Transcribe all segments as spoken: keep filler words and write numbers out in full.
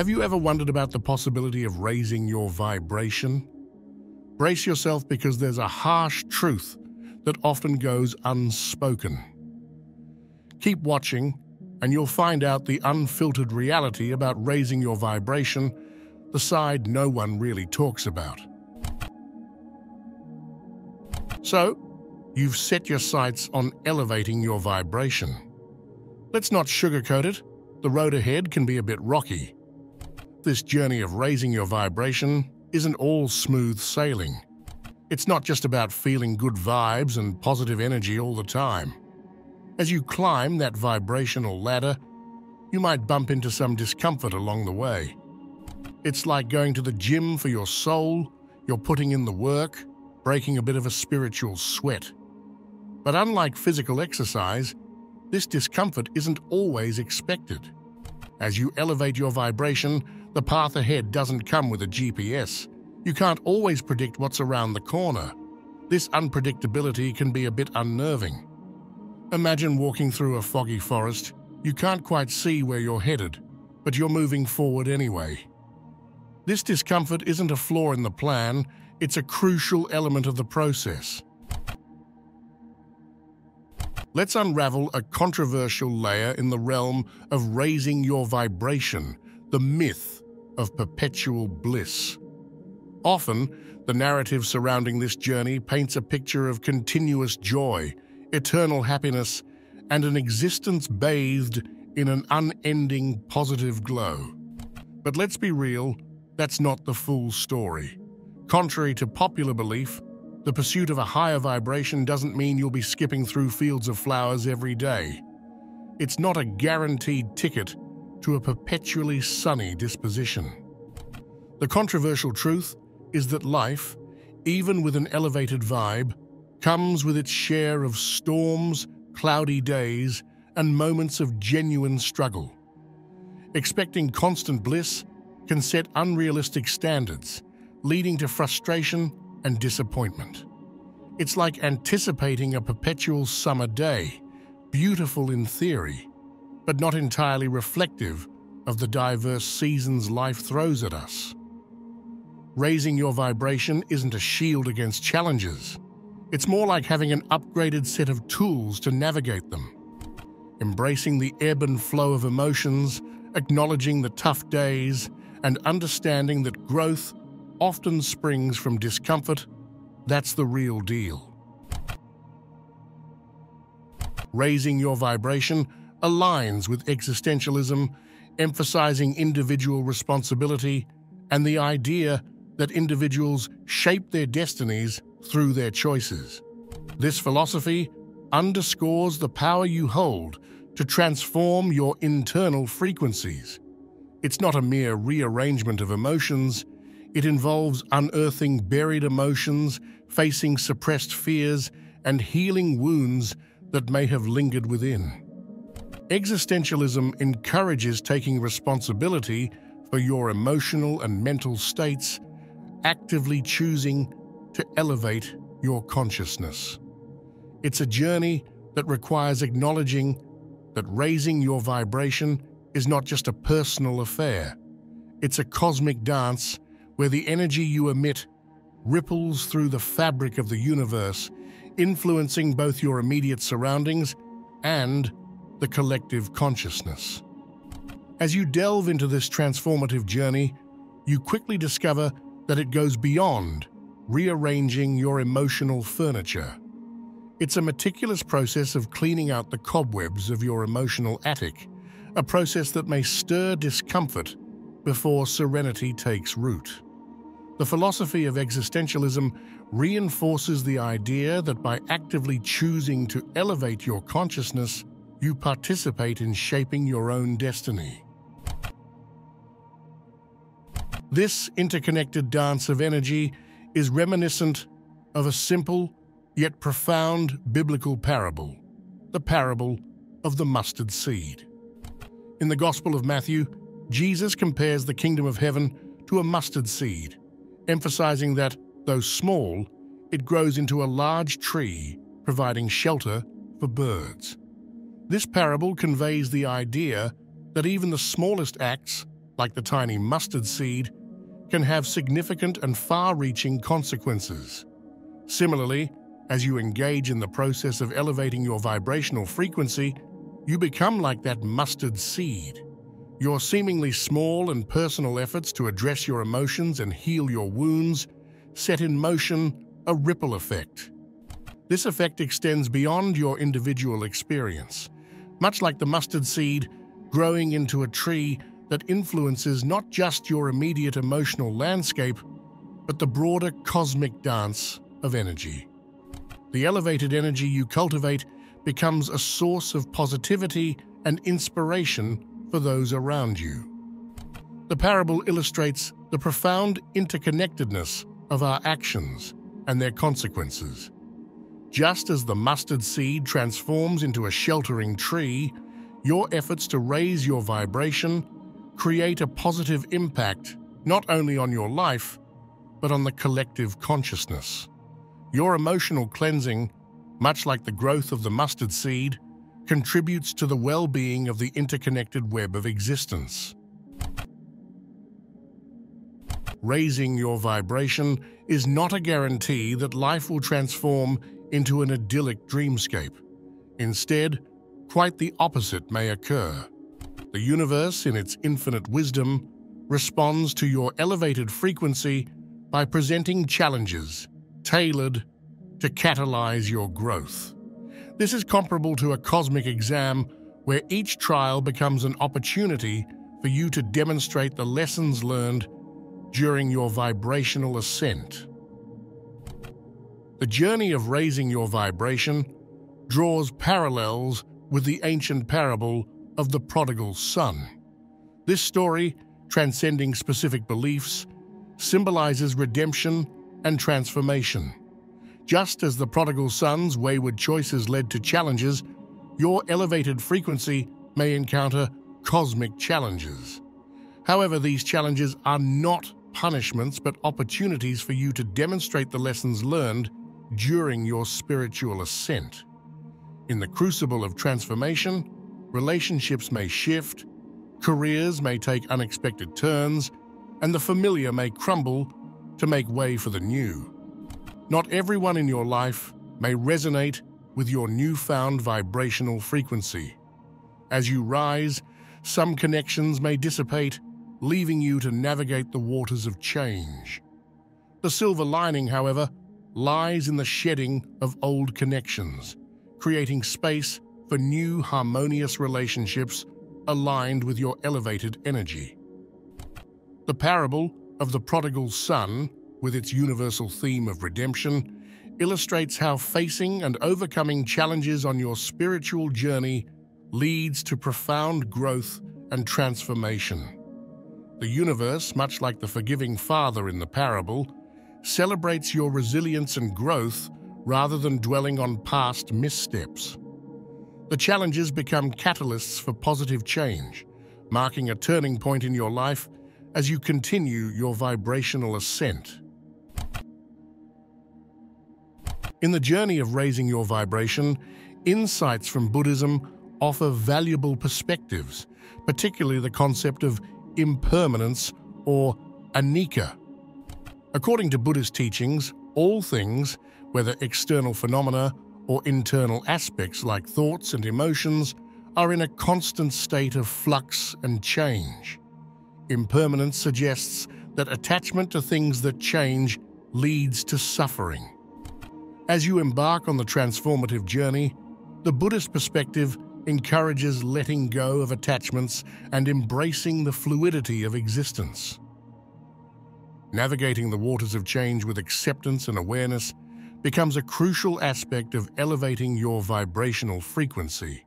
Have you ever wondered about the possibility of raising your vibration? Brace yourself, because there's a harsh truth that often goes unspoken. Keep watching, and you'll find out the unfiltered reality about raising your vibration, the side no one really talks about. So, you've set your sights on elevating your vibration. Let's not sugarcoat it. The road ahead can be a bit rocky. This journey of raising your vibration isn't all smooth sailing. It's not just about feeling good vibes and positive energy all the time. As you climb that vibrational ladder, you might bump into some discomfort along the way. It's like going to the gym for your soul. You're putting in the work, breaking a bit of a spiritual sweat. But unlike physical exercise, this discomfort isn't always expected. As you elevate your vibration, the path ahead doesn't come with a G P S. You can't always predict what's around the corner. This unpredictability can be a bit unnerving. Imagine walking through a foggy forest. You can't quite see where you're headed, but you're moving forward anyway. This discomfort isn't a flaw in the plan. It's a crucial element of the process. Let's unravel a controversial layer in the realm of raising your vibration, the myth of perpetual bliss. Often, the narrative surrounding this journey paints a picture of continuous joy, eternal happiness, and an existence bathed in an unending positive glow. But let's be real, that's not the full story. Contrary to popular belief, the pursuit of a higher vibration doesn't mean you'll be skipping through fields of flowers every day. It's not a guaranteed ticket to a perpetually sunny disposition. The controversial truth is that life, even with an elevated vibe, comes with its share of storms, cloudy days, and moments of genuine struggle. Expecting constant bliss can set unrealistic standards, leading to frustration and disappointment. It's like anticipating a perpetual summer day, beautiful in theory, but not entirely reflective of the diverse seasons life throws at us. Raising your vibration isn't a shield against challenges. It's more like having an upgraded set of tools to navigate them. Embracing the ebb and flow of emotions, acknowledging the tough days, and understanding that growth often springs from discomfort. That's the real deal. Raising your vibration aligns with existentialism, emphasizing individual responsibility and the idea that individuals shape their destinies through their choices. This philosophy underscores the power you hold to transform your internal frequencies. It's not a mere rearrangement of emotions. It involves unearthing buried emotions, facing suppressed fears, and healing wounds that may have lingered within. Existentialism encourages taking responsibility for your emotional and mental states, actively choosing to elevate your consciousness. It's a journey that requires acknowledging that raising your vibration is not just a personal affair. It's a cosmic dance where the energy you emit ripples through the fabric of the universe, influencing both your immediate surroundings and the collective consciousness. As you delve into this transformative journey, you quickly discover that it goes beyond rearranging your emotional furniture. It's a meticulous process of cleaning out the cobwebs of your emotional attic, a process that may stir discomfort before serenity takes root. The philosophy of existentialism reinforces the idea that by actively choosing to elevate your consciousness, you participate in shaping your own destiny. This interconnected dance of energy is reminiscent of a simple yet profound biblical parable, the parable of the mustard seed. In the Gospel of Matthew, Jesus compares the kingdom of heaven to a mustard seed, emphasizing that, though small, it grows into a large tree, providing shelter for birds. This parable conveys the idea that even the smallest acts, like the tiny mustard seed, can have significant and far-reaching consequences. Similarly, as you engage in the process of elevating your vibrational frequency, you become like that mustard seed. Your seemingly small and personal efforts to address your emotions and heal your wounds set in motion a ripple effect. This effect extends beyond your individual experience, much like the mustard seed growing into a tree that influences not just your immediate emotional landscape, but the broader cosmic dance of energy. The elevated energy you cultivate becomes a source of positivity and inspiration for those around you. The parable illustrates the profound interconnectedness of our actions and their consequences. Just as the mustard seed transforms into a sheltering tree, your efforts to raise your vibration create a positive impact not only on your life, but on the collective consciousness. Your emotional cleansing, much like the growth of the mustard seed, contributes to the well-being of the interconnected web of existence. Raising your vibration is not a guarantee that life will transform into an idyllic dreamscape. Instead, quite the opposite may occur. The universe, in its infinite wisdom, responds to your elevated frequency by presenting challenges tailored to catalyze your growth. This is comparable to a cosmic exam where each trial becomes an opportunity for you to demonstrate the lessons learned during your vibrational ascent. The journey of raising your vibration draws parallels with the ancient parable of the prodigal son. This story, transcending specific beliefs, symbolizes redemption and transformation. Just as the prodigal son's wayward choices led to challenges, your elevated frequency may encounter cosmic challenges. However, these challenges are not punishments but opportunities for you to demonstrate the lessons learned during your spiritual ascent. In the crucible of transformation, relationships may shift, careers may take unexpected turns, and the familiar may crumble to make way for the new. Not everyone in your life may resonate with your newfound vibrational frequency. As you rise, some connections may dissipate, leaving you to navigate the waters of change. The silver lining, however, lies in the shedding of old connections, creating space for new harmonious relationships aligned with your elevated energy. The parable of the prodigal son, with its universal theme of redemption, illustrates how facing and overcoming challenges on your spiritual journey leads to profound growth and transformation. The universe, much like the forgiving father in the parable, celebrates your resilience and growth rather than dwelling on past missteps. The challenges become catalysts for positive change, marking a turning point in your life as you continue your vibrational ascent. In the journey of raising your vibration, insights from Buddhism offer valuable perspectives, particularly the concept of impermanence or anicca. According to Buddhist teachings, all things, whether external phenomena or internal aspects like thoughts and emotions, are in a constant state of flux and change. Impermanence suggests that attachment to things that change leads to suffering. As you embark on the transformative journey, the Buddhist perspective encourages letting go of attachments and embracing the fluidity of existence. Navigating the waters of change with acceptance and awareness becomes a crucial aspect of elevating your vibrational frequency.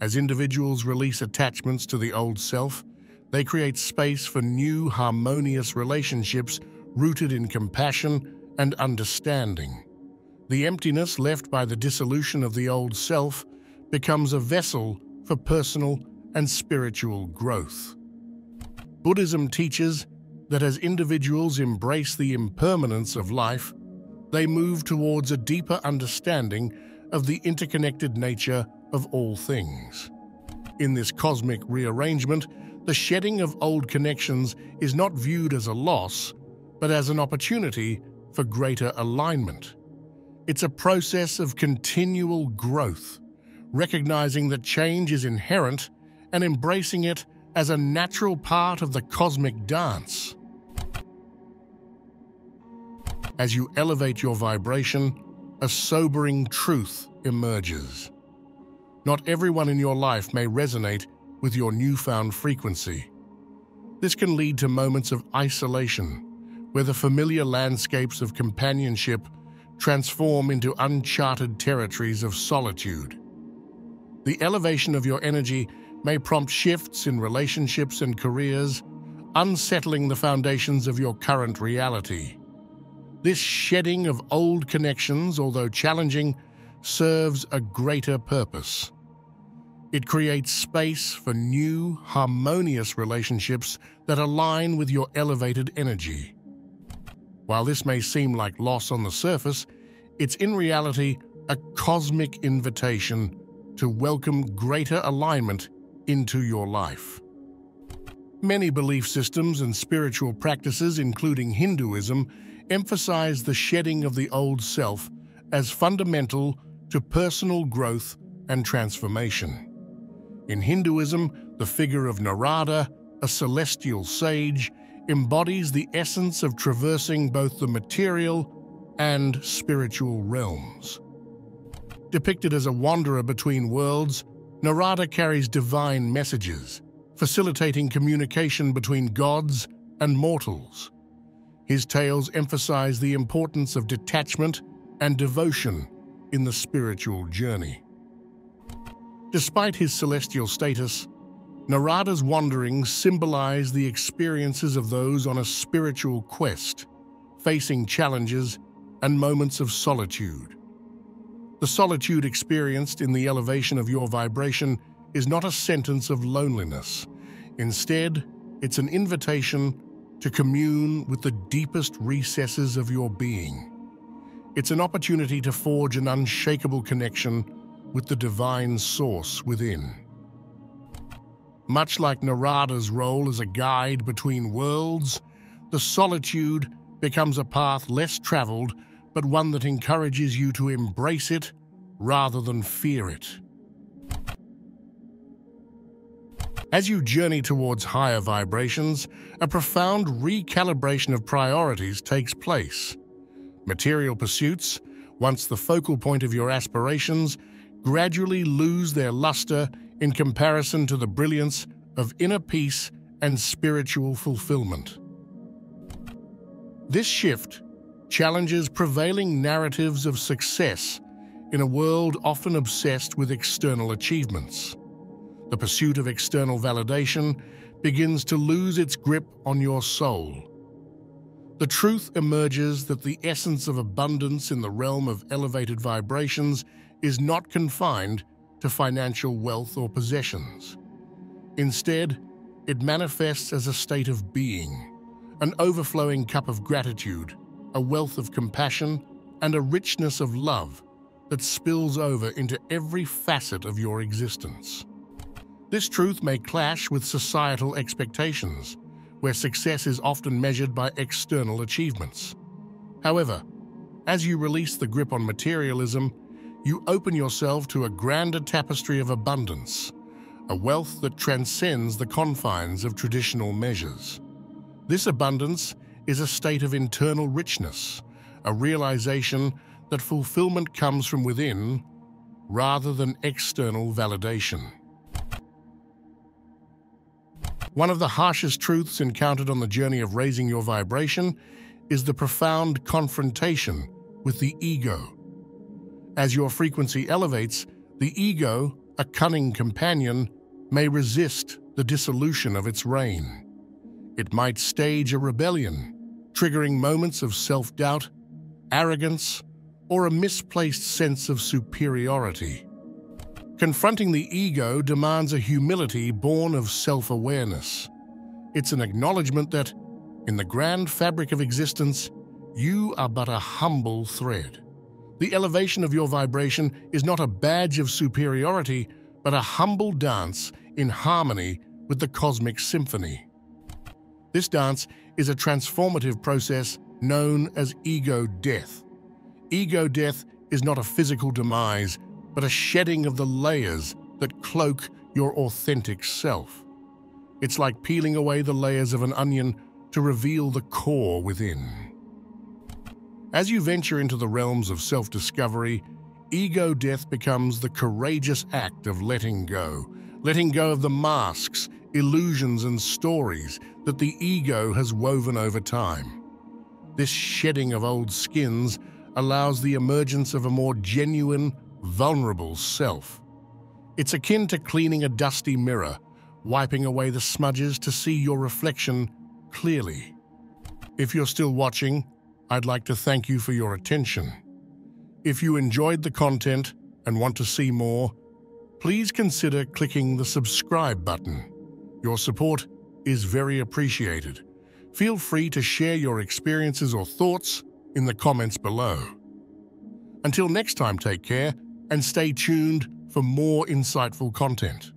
As individuals release attachments to the old self, they create space for new, harmonious relationships rooted in compassion and understanding. The emptiness left by the dissolution of the old self becomes a vessel for personal and spiritual growth. Buddhism teaches that as individuals embrace the impermanence of life, they move towards a deeper understanding of the interconnected nature of all things. In this cosmic rearrangement, the shedding of old connections is not viewed as a loss, but as an opportunity for greater alignment. It's a process of continual growth, recognizing that change is inherent and embracing it as a natural part of the cosmic dance. As you elevate your vibration, a sobering truth emerges. Not everyone in your life may resonate with your newfound frequency. This can lead to moments of isolation, where the familiar landscapes of companionship transform into uncharted territories of solitude. The elevation of your energy may prompt shifts in relationships and careers, unsettling the foundations of your current reality. This shedding of old connections, although challenging, serves a greater purpose. It creates space for new, harmonious relationships that align with your elevated energy. While this may seem like loss on the surface, it's in reality a cosmic invitation to welcome greater alignment into your life. Many belief systems and spiritual practices, including Hinduism, emphasize the shedding of the old self as fundamental to personal growth and transformation. In Hinduism, the figure of Narada, a celestial sage, embodies the essence of traversing both the material and spiritual realms. Depicted as a wanderer between worlds, Narada carries divine messages, facilitating communication between gods and mortals. His tales emphasize the importance of detachment and devotion in the spiritual journey. Despite his celestial status, Narada's wanderings symbolize the experiences of those on a spiritual quest, facing challenges and moments of solitude. The solitude experienced in the elevation of your vibration is not a sentence of loneliness. Instead, it's an invitation to commune with the deepest recesses of your being. It's an opportunity to forge an unshakable connection with the divine source within. Much like Narada's role as a guide between worlds, the solitude becomes a path less traveled, but one that encourages you to embrace it rather than fear it. As you journey towards higher vibrations, a profound recalibration of priorities takes place. Material pursuits, once the focal point of your aspirations, gradually lose their luster in comparison to the brilliance of inner peace and spiritual fulfillment. This shift challenges prevailing narratives of success in a world often obsessed with external achievements. The pursuit of external validation begins to lose its grip on your soul. The truth emerges that the essence of abundance in the realm of elevated vibrations is not confined to financial wealth or possessions. Instead, it manifests as a state of being, an overflowing cup of gratitude, a wealth of compassion, and a richness of love that spills over into every facet of your existence. This truth may clash with societal expectations, where success is often measured by external achievements. However, as you release the grip on materialism, you open yourself to a grander tapestry of abundance, a wealth that transcends the confines of traditional measures. This abundance is a state of internal richness, a realization that fulfillment comes from within rather than external validation. One of the harshest truths encountered on the journey of raising your vibration is the profound confrontation with the ego. As your frequency elevates, the ego, a cunning companion, may resist the dissolution of its reign. It might stage a rebellion, triggering moments of self-doubt, arrogance, or a misplaced sense of superiority. Confronting the ego demands a humility born of self-awareness. It's an acknowledgement that, in the grand fabric of existence, you are but a humble thread. The elevation of your vibration is not a badge of superiority, but a humble dance in harmony with the Cosmic Symphony. This dance is a transformative process known as ego death. Ego death is not a physical demise, but a shedding of the layers that cloak your authentic self. It's like peeling away the layers of an onion to reveal the core within. As you venture into the realms of self-discovery, ego death becomes the courageous act of letting go, letting go of the masks, illusions, and stories that the ego has woven over time. This shedding of old skins allows the emergence of a more genuine, vulnerable self. It's akin to cleaning a dusty mirror, wiping away the smudges to see your reflection clearly. If you're still watching, I'd like to thank you for your attention. If you enjoyed the content and want to see more, please consider clicking the subscribe button. Your support is very appreciated. Feel free to share your experiences or thoughts in the comments below. Until next time, take care and stay tuned for more insightful content.